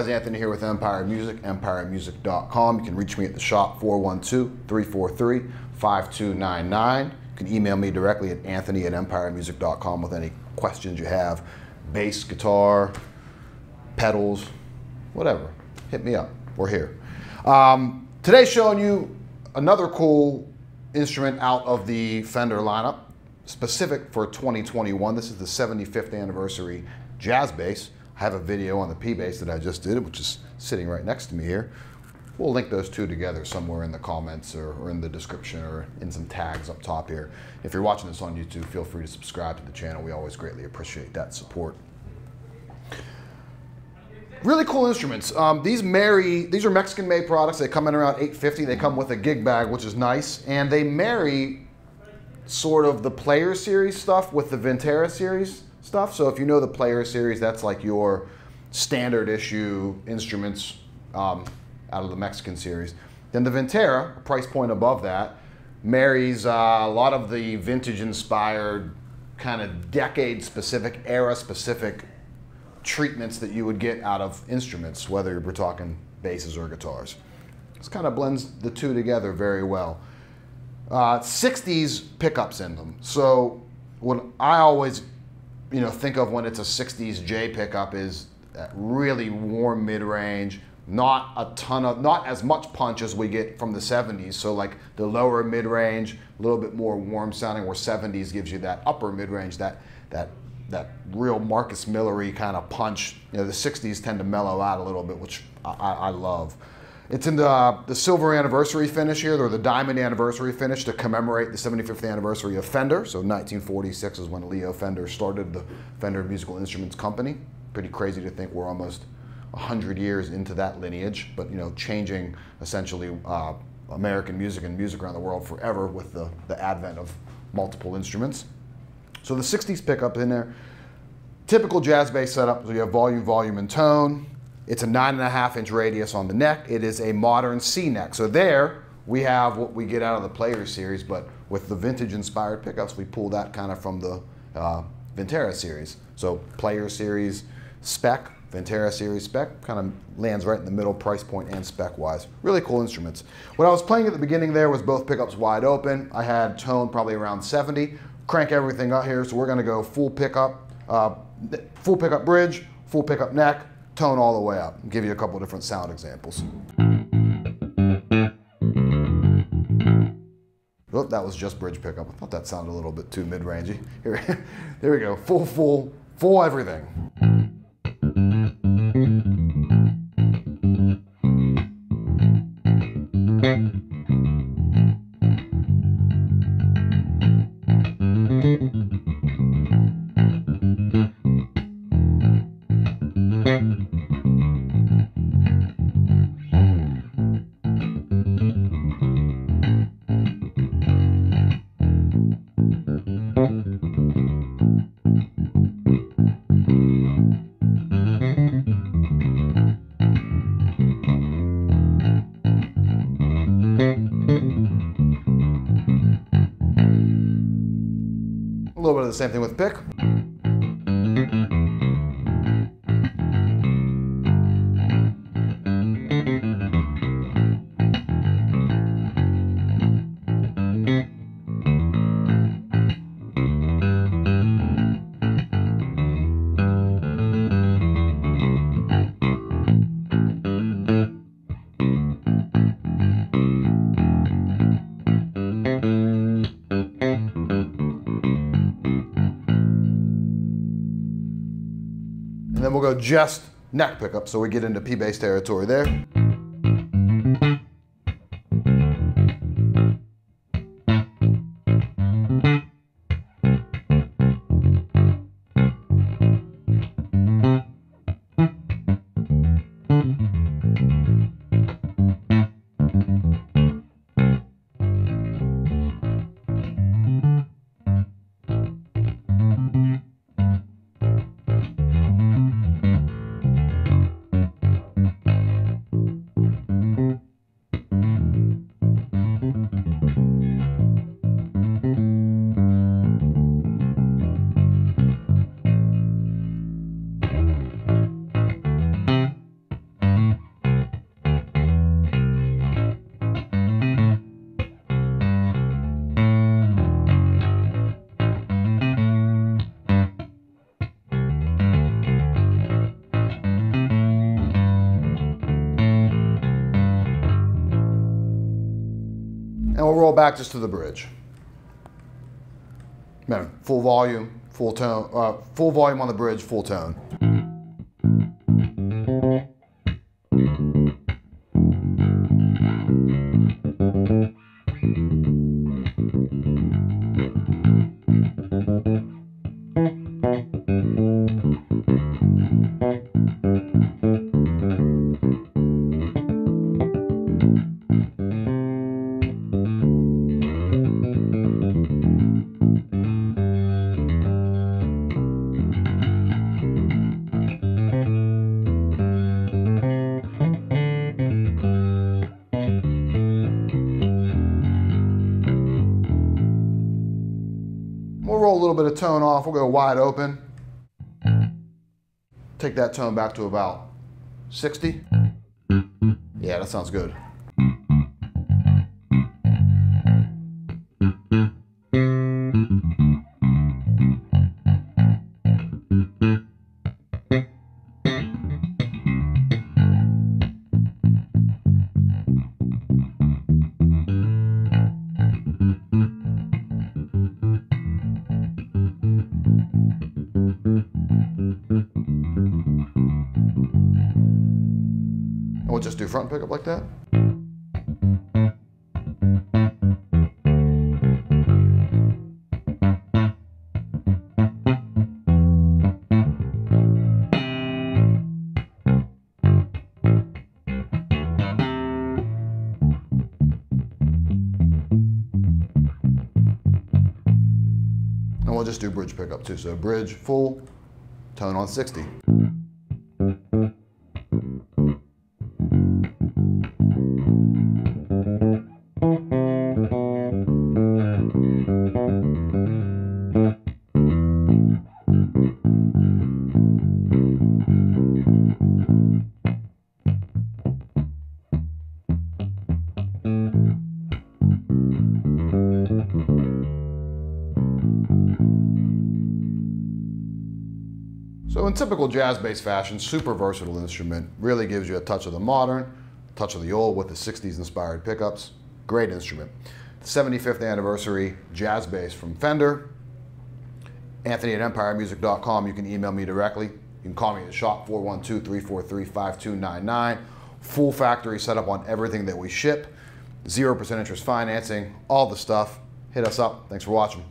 guys, Anthony here with Empire Music, empiremusic.com. You can reach me at the shop, 412-343-5299. You can email me directly at anthony@empiremusic.com with any questions you have. Bass, guitar, pedals, whatever. Hit me up. We're here. Today showing you another cool instrument out of the Fender lineup, specific for 2021. This is the 75th anniversary Jazz Bass. I have a video on the P-Bass that I just did, which is sitting right next to me here. We'll link those two together somewhere in the comments or in the description or in some tags up top here. If you're watching this on YouTube, feel free to subscribe to the channel. We always greatly appreciate that support. Really cool instruments. These are Mexican-made products. They come in around $850. They come with a gig bag, which is nice, and they marry sort of the Player Series stuff with the Vintera Series stuff. So if you know the Player Series, that's like your standard issue instruments out of the Mexican series. Then the Vintera, a price point above that, marries a lot of the vintage-inspired, kind of decade-specific, era-specific treatments that you would get out of instruments, whether we're talking basses or guitars. This kind of blends the two together very well. 60s pickups in them. So what I always, you know, think of when it's a 60s J pickup is that really warm mid-range, not as much punch as we get from the 70s. So like the lower mid-range, a little bit more warm sounding, where 70s gives you that upper mid-range, that real Marcus Millery kind of punch. You know, the 60s tend to mellow out a little bit, which I love. It's in the silver anniversary finish here, or the diamond anniversary finish, to commemorate the 75th anniversary of Fender. So 1946 is when Leo Fender started the Fender Musical Instruments Company. Pretty crazy to think we're almost 100 years into that lineage, but you know, changing essentially American music and music around the world forever with the advent of multiple instruments. So the 60s pickup in there. Typical Jazz Bass setup, so you have volume, volume, and tone. It's a 9.5-inch radius on the neck. It is a modern C-neck. So there we have what we get out of the Player Series, but with the vintage-inspired pickups, we pull that kind of from the Vintera Series. So Player Series spec, Vintera Series spec, kind of lands right in the middle price point and spec-wise. Really cool instruments. What I was playing at the beginning there was both pickups wide open. I had tone probably around 70. Crank everything up here, so we're gonna go full pickup bridge, full pickup neck, tone all the way up. I'll give you a couple different sound examples. Oh, that was just bridge pickup. I thought that sounded a little bit too mid-rangey. Here, there we go, full everything. The same thing with pick. And then we'll go just neck pickup, so we get into P-Bass territory there. roll back just to the bridge. Man, full volume, full tone, full volume on the bridge, full tone. Bit of tone off, we'll go wide open, take that tone back to about 60. Yeah, that sounds good. Just do front pickup like that. And we'll just do bridge pickup too. So bridge, full, tone on 60. So in typical jazz bass fashion, super versatile instrument, really gives you a touch of the modern, a touch of the old with the 60s inspired pickups. Great instrument. The 75th anniversary Jazz Bass from Fender. Anthony@empiremusic.com. You can email me directly. You can call me at the shop, 412-343-5299. Full factory setup on everything that we ship. 0% interest financing, all the stuff. Hit us up. Thanks for watching.